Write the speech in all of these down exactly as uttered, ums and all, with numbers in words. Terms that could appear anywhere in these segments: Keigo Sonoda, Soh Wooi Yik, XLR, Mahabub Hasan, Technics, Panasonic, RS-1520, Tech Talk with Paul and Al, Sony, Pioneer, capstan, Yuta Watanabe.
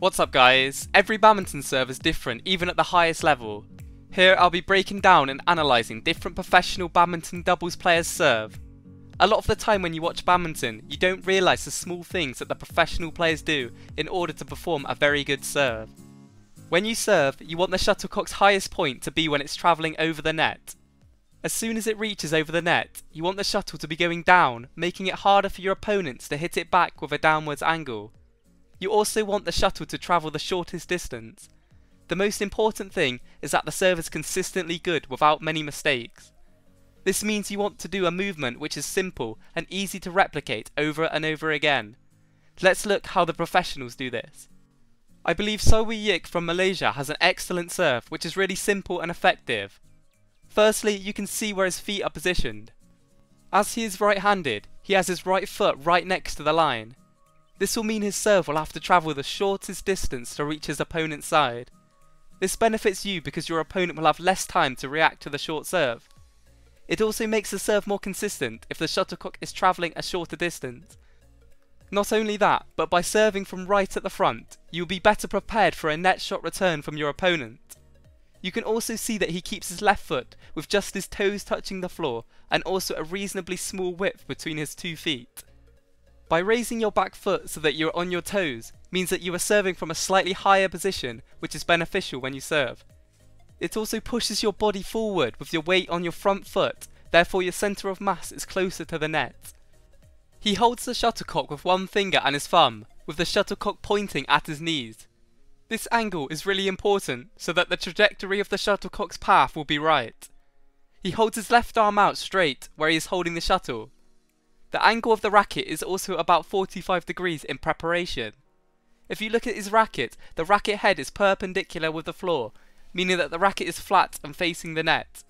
What's up guys? Every badminton serve is different, even at the highest level. Here I'll be breaking down and analysing different professional badminton doubles players' serve. A lot of the time when you watch badminton, you don't realise the small things that the professional players do in order to perform a very good serve. When you serve, you want the shuttlecock's highest point to be when it's travelling over the net. As soon as it reaches over the net, you want the shuttle to be going down, making it harder for your opponents to hit it back with a downwards angle. You also want the shuttle to travel the shortest distance. The most important thing is that the serve is consistently good without many mistakes. This means you want to do a movement which is simple and easy to replicate over and over again. Let's look how the professionals do this. I believe Soh Wooi Yik from Malaysia has an excellent serve which is really simple and effective. Firstly, you can see where his feet are positioned. As he is right-handed, he has his right foot right next to the line. This will mean his serve will have to travel the shortest distance to reach his opponent's side. This benefits you because your opponent will have less time to react to the short serve. It also makes the serve more consistent if the shuttlecock is travelling a shorter distance. Not only that, but by serving from right at the front, you will be better prepared for a net shot return from your opponent. You can also see that he keeps his left foot with just his toes touching the floor and also a reasonably small width between his two feet. By raising your back foot so that you're on your toes means that you are serving from a slightly higher position, which is beneficial when you serve. It also pushes your body forward with your weight on your front foot, therefore your centre of mass is closer to the net. He holds the shuttlecock with one finger and his thumb, with the shuttlecock pointing at his knees. This angle is really important so that the trajectory of the shuttlecock's path will be right. He holds his left arm out straight where he is holding the shuttle. The angle of the racket is also about forty-five degrees in preparation. If you look at his racket, the racket head is perpendicular with the floor, meaning that the racket is flat and facing the net.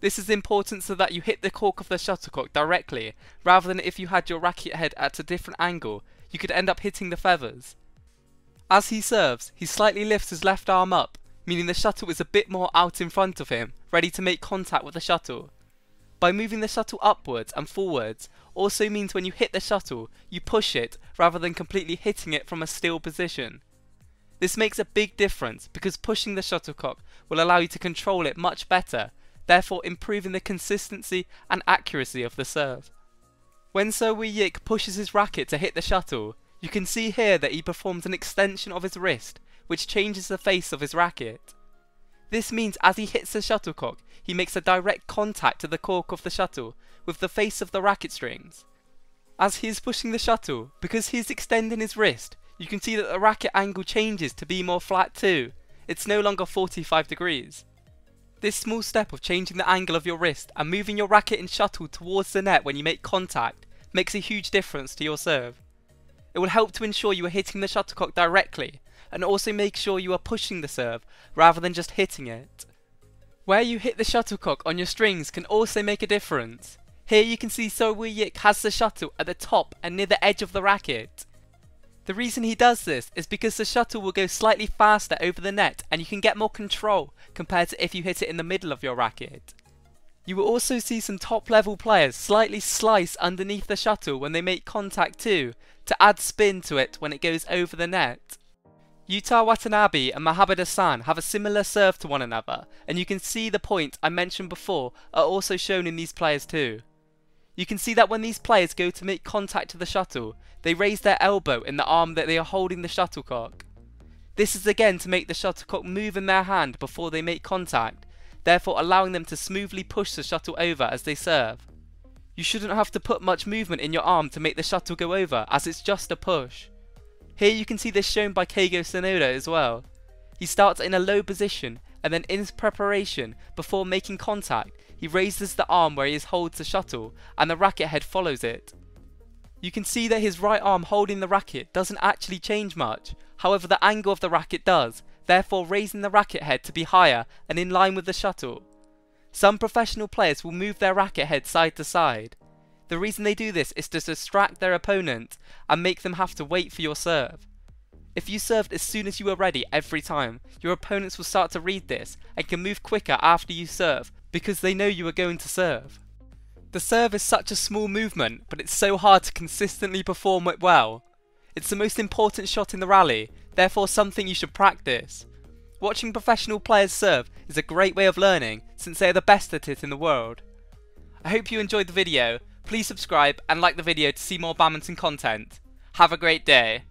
This is important so that you hit the cork of the shuttlecock directly, rather than if you had your racket head at a different angle, you could end up hitting the feathers. As he serves, he slightly lifts his left arm up, meaning the shuttle is a bit more out in front of him, ready to make contact with the shuttle. By moving the shuttle upwards and forwards also means when you hit the shuttle, you push it rather than completely hitting it from a still position. This makes a big difference because pushing the shuttlecock will allow you to control it much better, therefore improving the consistency and accuracy of the serve. When Soh Wooi Yik pushes his racket to hit the shuttle, you can see here that he performs an extension of his wrist, which changes the face of his racket. This means as he hits the shuttlecock, he makes a direct contact to the cork of the shuttle with the face of the racket strings. As he is pushing the shuttle, because he is extending his wrist, you can see that the racket angle changes to be more flat too. It's no longer forty-five degrees. This small step of changing the angle of your wrist and moving your racket and shuttle towards the net when you make contact makes a huge difference to your serve. It will help to ensure you are hitting the shuttlecock directly, and also make sure you are pushing the serve rather than just hitting it. Where you hit the shuttlecock on your strings can also make a difference. Here you can see Soh Wooi Yik has the shuttle at the top and near the edge of the racket. The reason he does this is because the shuttle will go slightly faster over the net and you can get more control compared to if you hit it in the middle of your racket. You will also see some top level players slightly slice underneath the shuttle when they make contact too, to add spin to it when it goes over the net. Yuta Watanabe and Mahabub Hasan have a similar serve to one another, and you can see the points I mentioned before are also shown in these players too. You can see that when these players go to make contact to the shuttle, they raise their elbow in the arm that they are holding the shuttlecock. This is again to make the shuttlecock move in their hand before they make contact, therefore allowing them to smoothly push the shuttle over as they serve. You shouldn't have to put much movement in your arm to make the shuttle go over, as it's just a push. Here you can see this shown by Keigo Sonoda as well. He starts in a low position and then in preparation before making contact, he raises the arm where he holds the shuttle and the racket head follows it. You can see that his right arm holding the racket doesn't actually change much, however the angle of the racket does, therefore raising the racket head to be higher and in line with the shuttle. Some professional players will move their racket head side to side. The reason they do this is to distract their opponent and make them have to wait for your serve. If you served as soon as you were ready every time, your opponents will start to read this and can move quicker after you serve because they know you are going to serve. The serve is such a small movement, but it's so hard to consistently perform it well. It's the most important shot in the rally, therefore something you should practice. Watching professional players serve is a great way of learning since they are the best at it in the world. I hope you enjoyed the video. Please subscribe and like the video to see more badminton content. Have a great day.